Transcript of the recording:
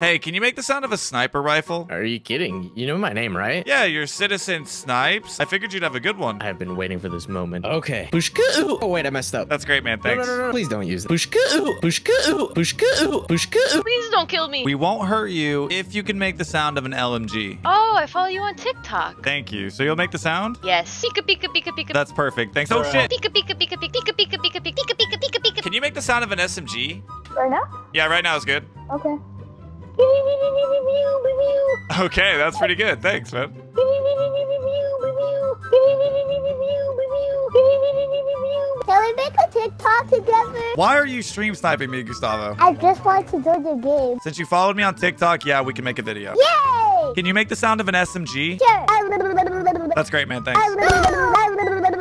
Hey, can you make the sound of a sniper rifle? Are you kidding? You know my name, right? Yeah, you're Citizen Snipes. I figured you'd have a good one. I have been waiting for this moment. Okay. Pushka-oo. Oh, wait, I messed up. That's great, man. Thanks. No. Please don't use it. Pushka-oo. Pushka-oo. Pushka-oo. Pushka-oo. Please don't kill me. We won't hurt you if you can make the sound of an LMG. Oh, I follow you on TikTok. Thank you. So you'll make the sound? Yes. Pika, pika, pika, pika. That's perfect. Thanks. Oh, shit. Pika, pika, pika, pika, pika, pika, pika, pika, pika, pika, pika. Can you make the sound of an SMG? Right now? Yeah, right now is good. Okay. Okay, that's pretty good. Thanks, man. Can we make a TikTok together? Why are you stream sniping me, Gustavo? I just wanted to do the game. Since you followed me on TikTok, yeah, we can make a video. Yay! Can you make the sound of an SMG? Sure. That's great, man. Thanks.